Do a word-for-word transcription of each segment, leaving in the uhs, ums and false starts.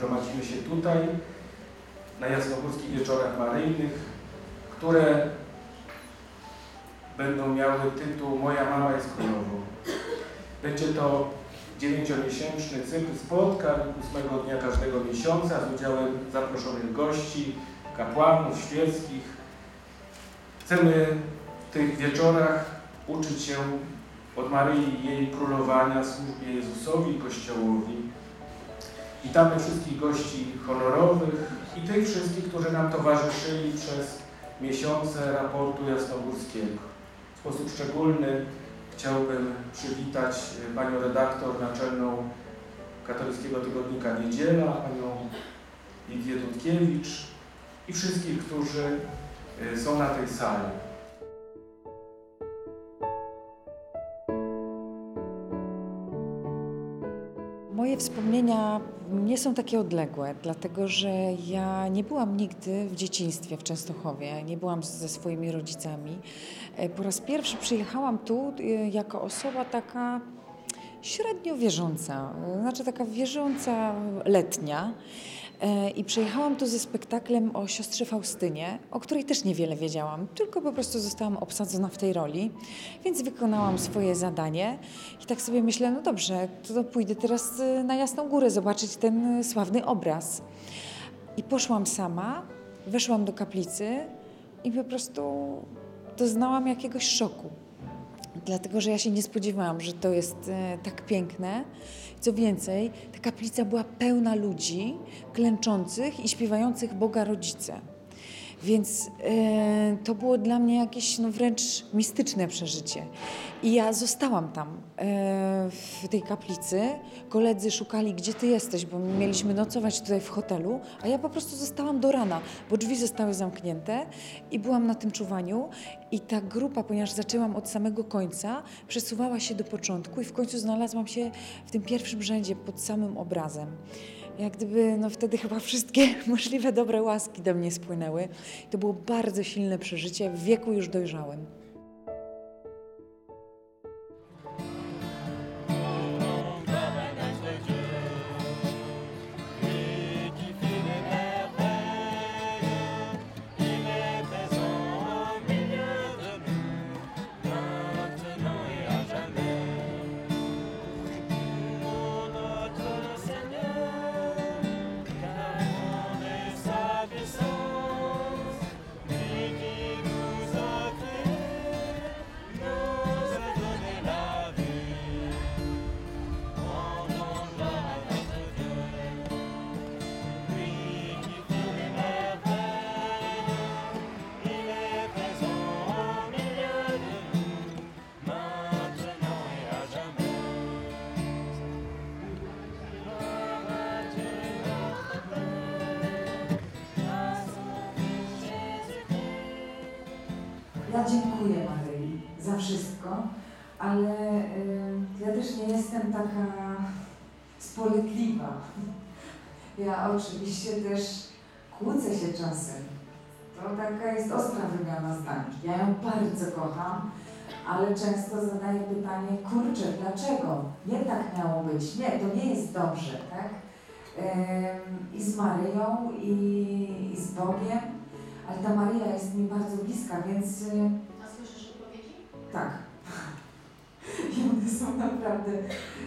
Gromadzimy się tutaj, na jasnogórskich wieczorach maryjnych, które będą miały tytuł Moja mama jest królową. Będzie to dziewięciomiesięczny cykl spotkań ósmego dnia każdego miesiąca z udziałem zaproszonych gości, kapłanów, świeckich. Chcemy w tych wieczorach uczyć się od Maryi, jej królowania, służbie Jezusowi i Kościołowi. Witamy wszystkich gości honorowych i tych wszystkich, którzy nam towarzyszyli przez miesiące raportu jasnogórskiego. W sposób szczególny chciałbym przywitać panią redaktor naczelną Katolickiego Tygodnika Niedziela, panią Lidię Dudkiewicz i wszystkich, którzy są na tej sali. Moje wspomnienia nie są takie odległe, dlatego że ja nie byłam nigdy w dzieciństwie w Częstochowie, nie byłam ze swoimi rodzicami. Po raz pierwszy przyjechałam tu jako osoba taka średnio wierząca, znaczy taka wierząca letnia. I przyjechałam tu ze spektaklem o siostrze Faustynie, o której też niewiele wiedziałam, tylko po prostu zostałam obsadzona w tej roli, więc wykonałam swoje zadanie i tak sobie myślę, no dobrze, to pójdę teraz na Jasną Górę zobaczyć ten sławny obraz. I poszłam sama, weszłam do kaplicy i po prostu doznałam jakiegoś szoku. Dlatego, że ja się nie spodziewałam, że to jest e, tak piękne. Co więcej, ta kaplica była pełna ludzi klęczących i śpiewających Boga Rodzice. Więc e, to było dla mnie jakieś no, wręcz mistyczne przeżycie. I ja zostałam tam, e, w tej kaplicy. Koledzy szukali, gdzie ty jesteś, bo mieliśmy nocować tutaj w hotelu, a ja po prostu zostałam do rana, bo drzwi zostały zamknięte i byłam na tym czuwaniu. I ta grupa, ponieważ zaczęłam od samego końca, przesuwała się do początku i w końcu znalazłam się w tym pierwszym rzędzie pod samym obrazem. Jak gdyby, no wtedy chyba wszystkie możliwe dobre łaski do mnie spłynęły. To było bardzo silne przeżycie, w wieku już dojrzałym. Ja dziękuję Maryi za wszystko, ale y, ja też nie jestem taka spolegliwa. Ja oczywiście też kłócę się czasem. To taka jest ostra wymiana zdań. Ja ją bardzo kocham, ale często zadaję pytanie, kurczę, dlaczego? Nie tak miało być, nie, to nie jest dobrze, tak? Y, I z Maryją, i, i z Bogiem. Ale ta Maryja jest mi bardzo bliska, więc... A słyszysz odpowiedzi? Tak. I one są naprawdę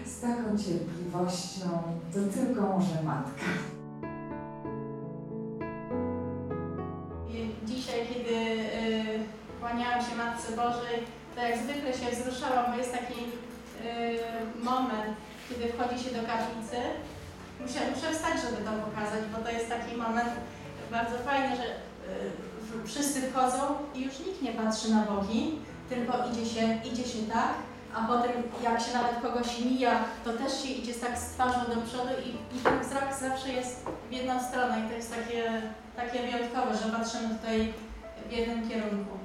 z taką cierpliwością, to tylko może matka. Dzisiaj, kiedy kłaniałam się Matce Bożej, to jak zwykle się wzruszałam, bo jest taki moment, kiedy wchodzi się do kaplicy. Muszę, muszę wstać, żeby to pokazać, bo to jest taki moment bardzo fajny, że wszyscy wchodzą i już nikt nie patrzy na boki, tylko idzie się, idzie się tak, a potem jak się nawet kogoś mija, to też się idzie tak z twarzą do przodu i, i ten wzrok zawsze jest w jedną stronę i to jest takie, takie wyjątkowe, że patrzymy tutaj w jednym kierunku.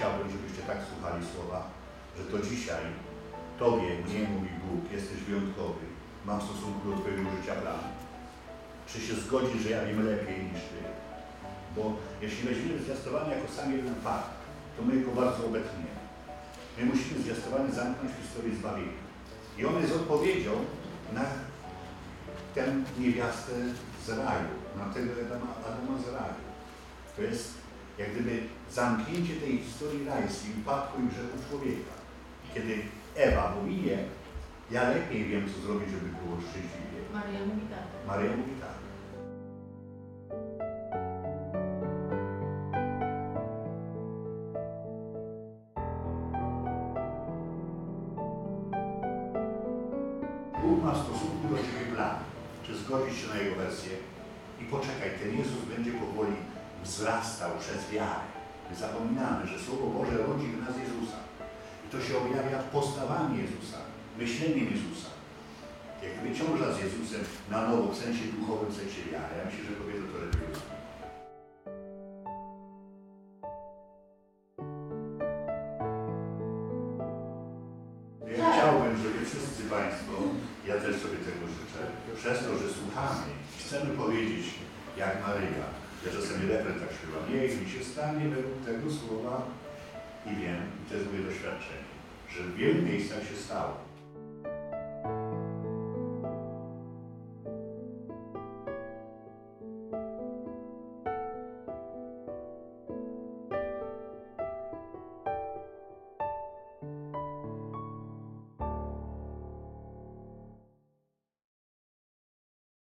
chciałbym, żebyście tak słuchali słowa, że to dzisiaj Tobie, mnie mówi Bóg, jesteś wyjątkowy, mam w stosunku do Twojego życia plan. Czy się zgodzisz, że ja wiem lepiej niż Ty? Bo jeśli weźmiemy zwiastowanie jako sam jeden fakt, to my go bardzo obetniemy. My musimy zwiastowanie zamknąć w historii zbawienia. I on jest odpowiedzią na tę niewiastę z raju, na tego Adama, Adama z raju. To jest jak gdyby zamknięcie tej historii rajskiej, upadku i grzechu człowieka. Kiedy Ewa mówi nie, ja lepiej wiem, co zrobić, żeby było szczęśliwie. Maria mówi tak. Maria mówi tak. Bóg ma w stosunku do Ciebie plan. Czy zgodzisz się na Jego wersję? I poczekaj, ten Jezus będzie powoli wzrastał przez wiarę. My zapominamy, że Słowo Boże rodzi w nas Jezusa. I to się objawia postawami Jezusa, myśleniem Jezusa. Jakby ciąża z Jezusem na nowo, w sensie duchowym, w sensie wiary. Ja myślę, że powiedzą to lepiej Jezus. Ja chciałbym, żeby wszyscy Państwo, ja też sobie tego życzę, przez to, że słuchamy, chcemy powiedzieć, jak Maryja, ja czasami refren tak śpiewam, niech mi się stanie według tego słowa i wiem, i to jest moje doświadczenie, że w wielu miejscach się stało.